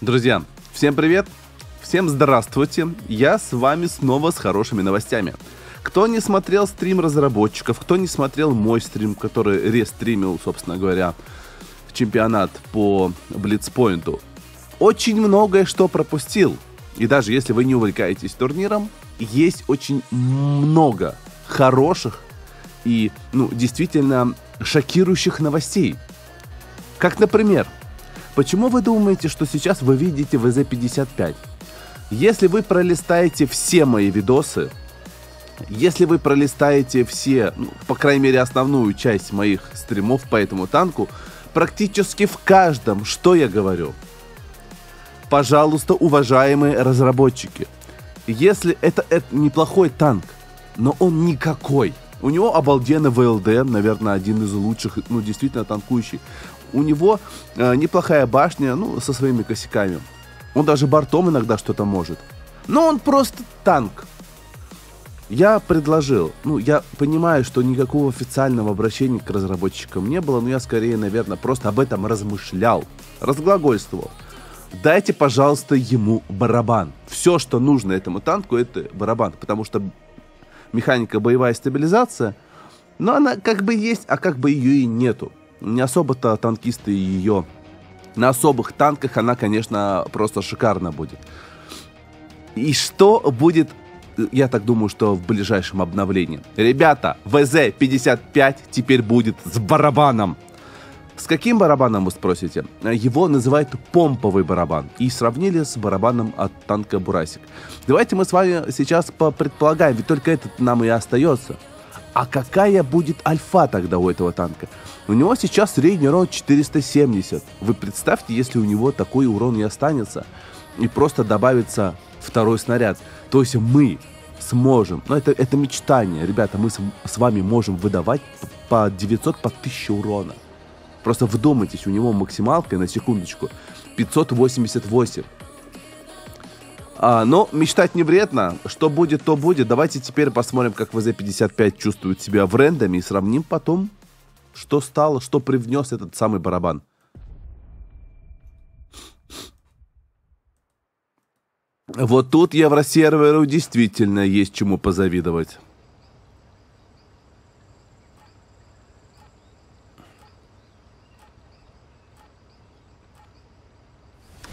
Друзья, всем привет, всем здравствуйте, я с вами снова с хорошими новостями. Кто не смотрел стрим разработчиков, кто не смотрел мой стрим, который рестримил, собственно говоря, чемпионат по BlitzPoint, очень многое что пропустил. И даже если вы не увлекаетесь турниром, есть очень много хороших и, действительно шокирующих новостей. Как, например, почему вы думаете, что сейчас вы видите ВЗ-55? Если вы пролистаете все мои видосы, если вы пролистаете все, по крайней мере, основную часть моих стримов по этому танку, практически в каждом, что я говорю. Пожалуйста, уважаемые разработчики, если это неплохой танк, но он никакой. У него обалденный ВЛД, наверное, один из лучших, действительно танкующий. У него неплохая башня, со своими косяками. Он даже бортом иногда что-то может. Но он просто танк. Я предложил, я понимаю, что никакого официального обращения к разработчикам не было, но я скорее, наверное, просто об этом размышлял, разглагольствовал. Дайте, пожалуйста, ему барабан. Все, что нужно этому танку, это барабан, потому что механика боевая стабилизация, но она как бы есть, а как бы ее и нету. Не особо-то танкисты ее. На особых танках она, конечно, просто шикарно будет. И что будет, я так думаю, что в ближайшем обновлении. Ребята, ВЗ-55 теперь будет с барабаном. С каким барабаном, вы спросите? Его называют помповый барабан. И сравнили с барабаном от танка Бурасик. Давайте мы с вами сейчас предполагаем, ведь только этот нам и остается. А какая будет альфа тогда у этого танка? У него сейчас средний урон 470. Вы представьте, если у него такой урон не останется, и просто добавится второй снаряд. То есть мы сможем, это мечтание, ребята, мы с вами можем выдавать по 900, по 1000 урона. Просто вдумайтесь, у него максималка, на секундочку, 588. Но мечтать не вредно. Что будет, то будет. Давайте теперь посмотрим, как ВЗ-55 чувствует себя в рендоме и сравним потом, что стало, что привнес этот самый барабан. Вот тут евросерверу действительно есть чему позавидовать.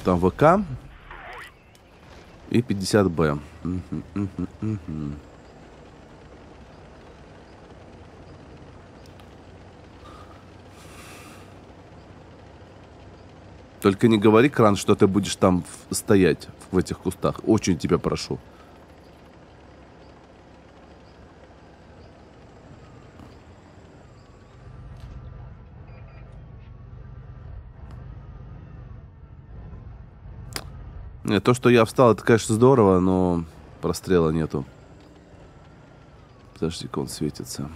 Там ВК и 50Б. Только не говори, Кран, что ты будешь там стоять, в этих кустах. Очень тебя прошу. Нет, то, что я встал, это, конечно, здорово, но прострела нету. Подожди-ка, он светится.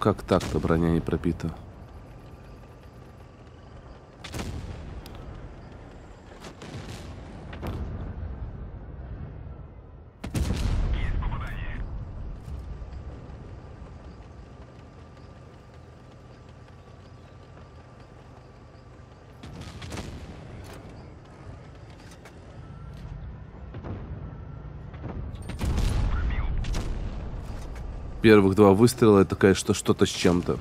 Как так-то броня не пробита? Первых два выстрела — это, конечно, что-то с чем-то.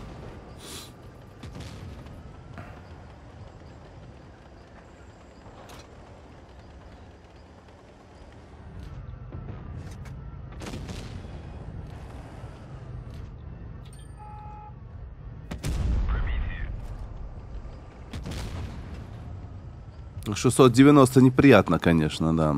690 неприятно, конечно, да.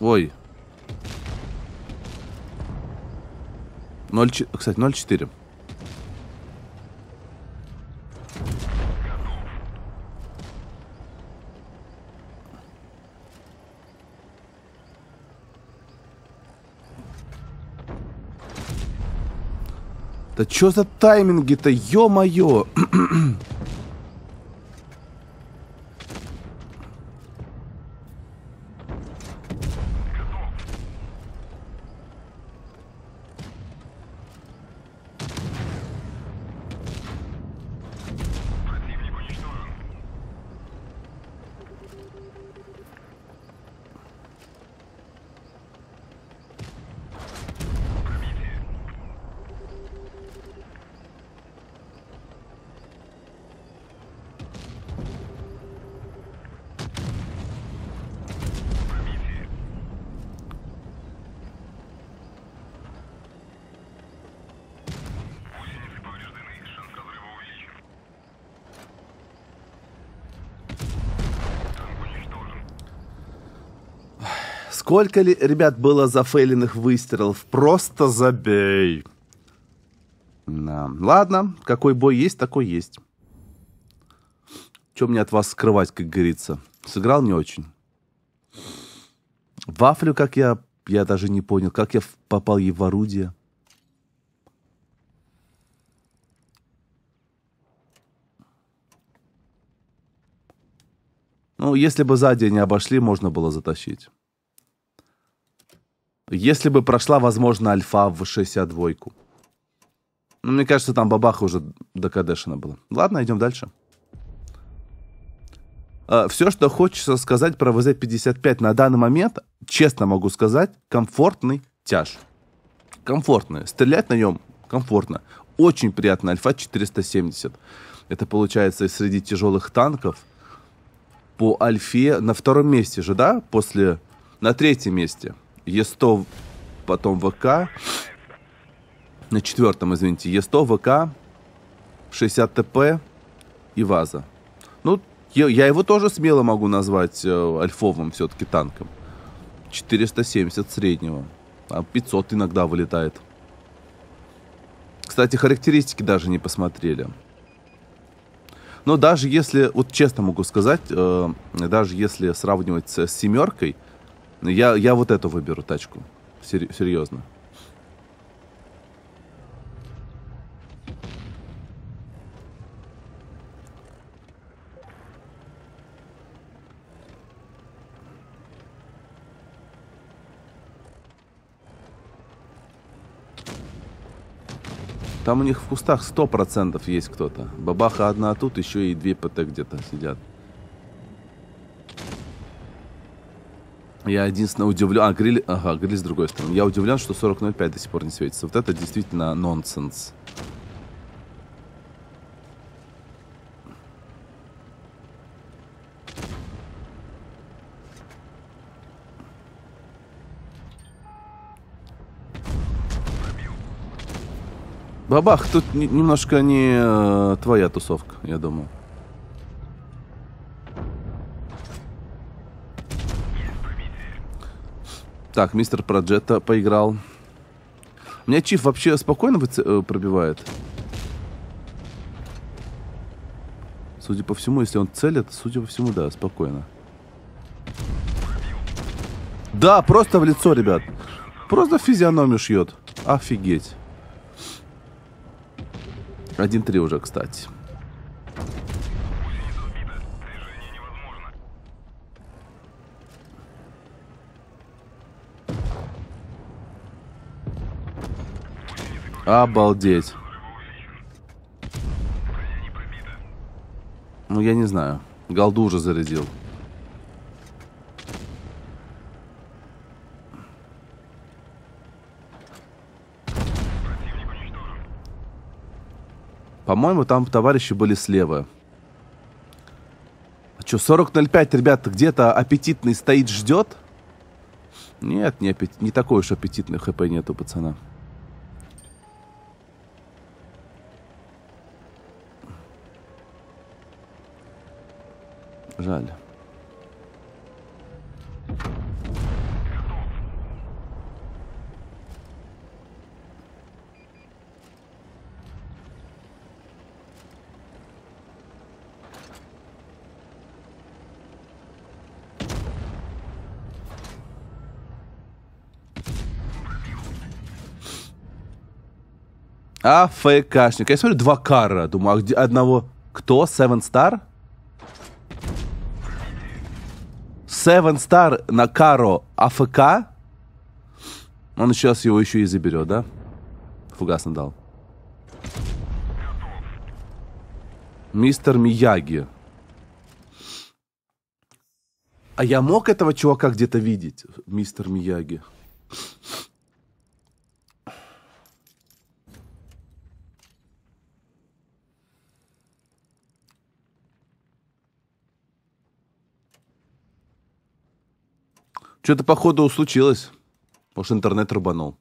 Ой. 0, кстати, 0,4. Да чё за тайминги-то, ё-моё! Сколько ли, ребят, было зафейленных выстрелов? Просто забей. Да. Ладно, какой бой есть, такой есть. Чё мне от вас скрывать, как говорится? Сыграл не очень. Вафлю, как я даже не понял, как я попал ей в орудие. Ну, если бы сзади не обошли, можно было затащить. Если бы прошла, возможно, альфа в 62-ку. Но мне кажется, там бабаха уже докадешена была. Ладно, идем дальше. Все, что хочется сказать про ВЗ-55 на данный момент, честно могу сказать, комфортный тяж. Комфортный. Стрелять на нем комфортно. Очень приятно. Альфа 470. Это получается среди тяжелых танков по альфе на втором месте же, да? После... На третьем месте. Е100, потом ВК. На четвертом, извините. Е100, ВК, 60ТП и ВАЗа. Ну, я его тоже смело могу назвать альфовым все-таки танком. 470 среднего. А 500 иногда вылетает. Кстати, характеристики даже не посмотрели. Но даже если, вот честно могу сказать, даже если сравнивать с семеркой, я вот эту выберу тачку. Серьезно. Там у них в кустах 100% есть кто-то. Бабаха одна, а тут еще и 2 ПТ где-то сидят. Я единственное удивлен... А, гриль... Ага, гриль с другой стороны. Я удивлен, что 40.05 до сих пор не светится. Вот это действительно нонсенс. Бабах, тут немножко не твоя тусовка, я думаю. Так, мистер Проджета поиграл. У меня ЧИФ вообще спокойно пробивает. Судя по всему, если он целит, судя по всему, да, спокойно. Да, просто в лицо, ребят. Просто в физиономию шьет. Офигеть. 1-3 уже, кстати. Обалдеть. Ну, я не знаю. Галду уже зарядил. По-моему, там товарищи были слева. А что, 40.05, ребята, где-то аппетитный стоит, ждет? Нет, не такой уж аппетитный хп нету, пацана. Жаль. АФКшник. Я смотрю, два кара. Думаю, а где одного... Кто? Seven Star? Seven Star на каро АФК? Он сейчас его еще и заберет, да? Фугас надал. Мистер Мияги. А я мог этого чувака где-то видеть? Мистер Мияги. Что-то, походу, случилось. Уж интернет рубанул.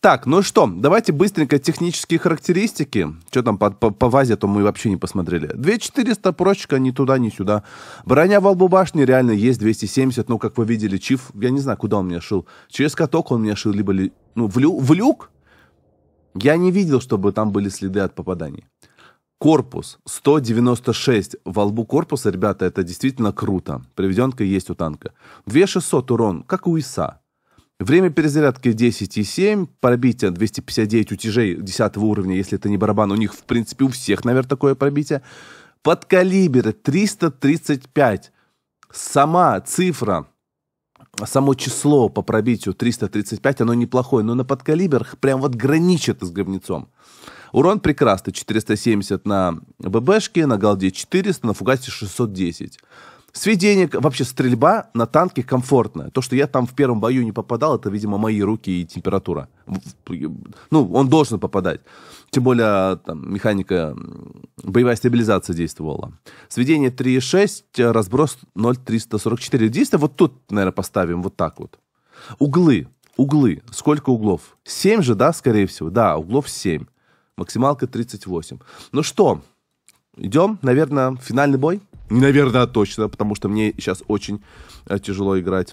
Так, ну что, давайте быстренько технические характеристики. Что там по ВАЗе, то мы вообще не посмотрели. 2400 прочка ни туда, ни сюда. Броня в лбу башни реально есть 270. Ну, как вы видели, ЧИФ, я не знаю, куда он меня шил. Через каток он меня шил, либо ну, в люк. Я не видел, чтобы там были следы от попаданий. Корпус 196. Во лбу корпуса, ребята, это действительно круто. Приведенка есть у танка. 2600 урон, как у ИСа. Время перезарядки 10,7. Пробитие 259 утяжей 10 уровня, если это не барабан. У них, в принципе, у всех, наверное, такое пробитие. Подкалибер 335. Сама цифра, само число по пробитию 335, оно неплохое. Но на подкалиберах прям вот граничит с говнецом. Урон прекрасный, 470 на ББшке, на галде 400, на фугасе 610. Сведение, вообще стрельба на танке комфортная. То, что я там в первом бою не попадал, это, видимо, мои руки и температура. Ну, он должен попадать. Тем более, там, механика, боевая стабилизация действовала. Сведение 3,6, разброс 0,344. Действие вот тут, наверное, поставим вот так вот. Углы, углы. Сколько углов? 7 же, да, скорее всего? Да, углов 7. Максималка 38. Ну что, идем, наверное, в финальный бой? Не, наверное, а точно, потому что мне сейчас очень тяжело играть.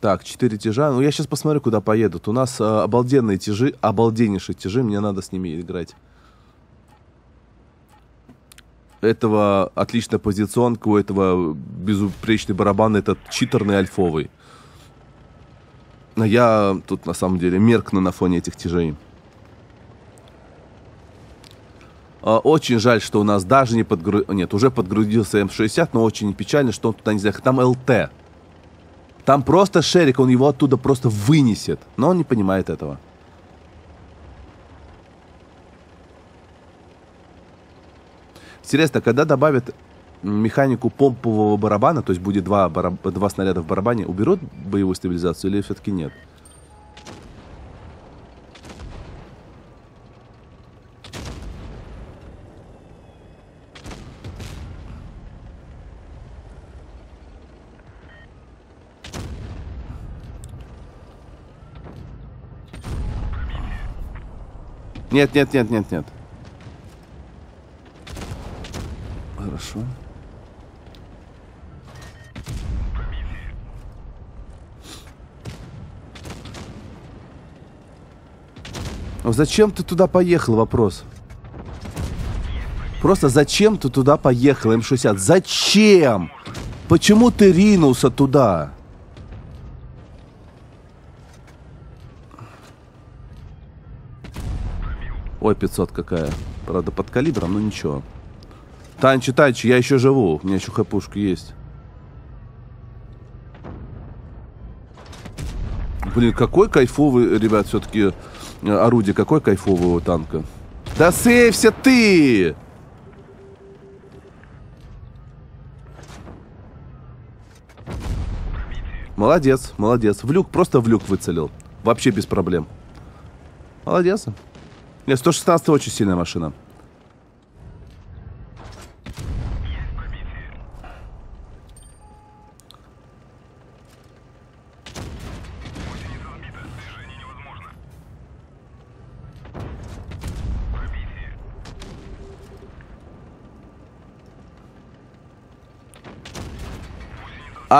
Так, 4 тяжа. Ну, я сейчас посмотрю, куда поедут. У нас обалденные тяжи, обалденнейшие тяжи. Мне надо с ними играть. Этого отличная позиционка, у этого безупречный барабан, этот читерный альфовый. Но я тут, на самом деле, меркну на фоне этих тяжей. Очень жаль, что у нас даже не подгрузился... Нет, уже подгрузился М60, но очень печально, что он туда не заехал. Там ЛТ. Там просто шерик, он его оттуда просто вынесет. Но он не понимает этого. Интересно, когда добавят механику помпового барабана, то есть будет два снаряда в барабане, уберут боевую стабилизацию или все-таки нет? Нет, нет, нет, нет, нет. Хорошо. Но зачем ты туда поехал, вопрос. Просто зачем ты туда поехал, М60? Зачем? Почему ты ринулся туда? Ой, 500 какая. Правда, под калибром, но ничего. Танчи, танчи, я еще живу. У меня еще хпушка есть. Блин, какой кайфовый, ребят, все-таки... Орудие какое кайфовое у танка. Да сейвся ты! Молодец, молодец. В люк, просто в люк выцелил. Вообще без проблем. Молодец. Нет, 116 очень сильная машина.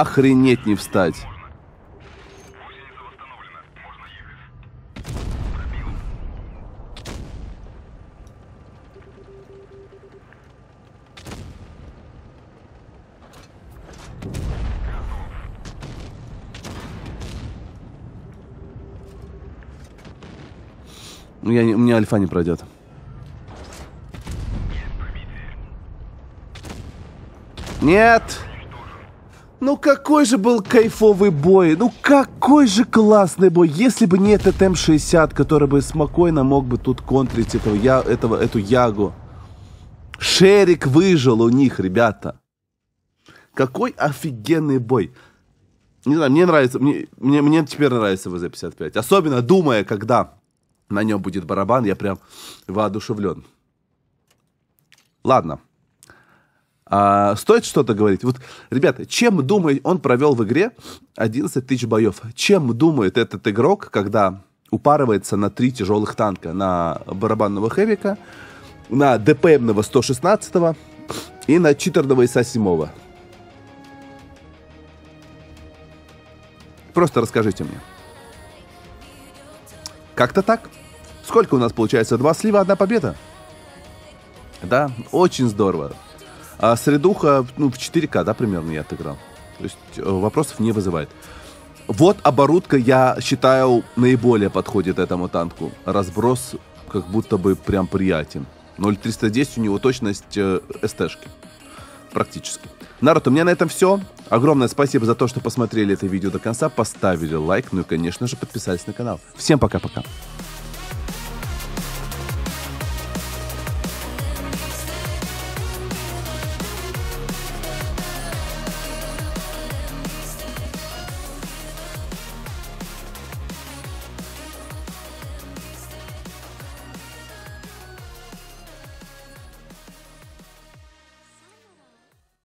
Охренеть не встать. У меня альфа не пройдет. Нет! Ну какой же был кайфовый бой! Ну какой же классный бой! Если бы не этот М60, который бы спокойно мог бы тут контрить эту ягу. Шерик выжил у них, ребята. Какой офигенный бой! Не знаю, мне нравится. Мне теперь нравится ВЗ-55. Особенно думая, когда на нем будет барабан, я прям воодушевлен. Ладно. А, стоит что-то говорить? Вот, ребята, чем думает, он провел в игре 11 тысяч боев. Чем думает этот игрок, когда упарывается на 3 тяжелых танка? На барабанного хэвика, на ДПМного 116-го и на читерного ИС-7. Просто расскажите мне. Как-то так. Сколько у нас получается? 2 слива, 1 победа? Да, очень здорово. А средуха, ну, в 4К, да, примерно я отыграл. То есть вопросов не вызывает. Вот оборудка, я считаю, наиболее подходит этому танку. Разброс как будто бы прям приятен. 0.310 у него точность СТшки. Практически. Народ, у меня на этом все. Огромное спасибо за то, что посмотрели это видео до конца, поставили лайк, ну и, конечно же, подписались на канал. Всем пока-пока.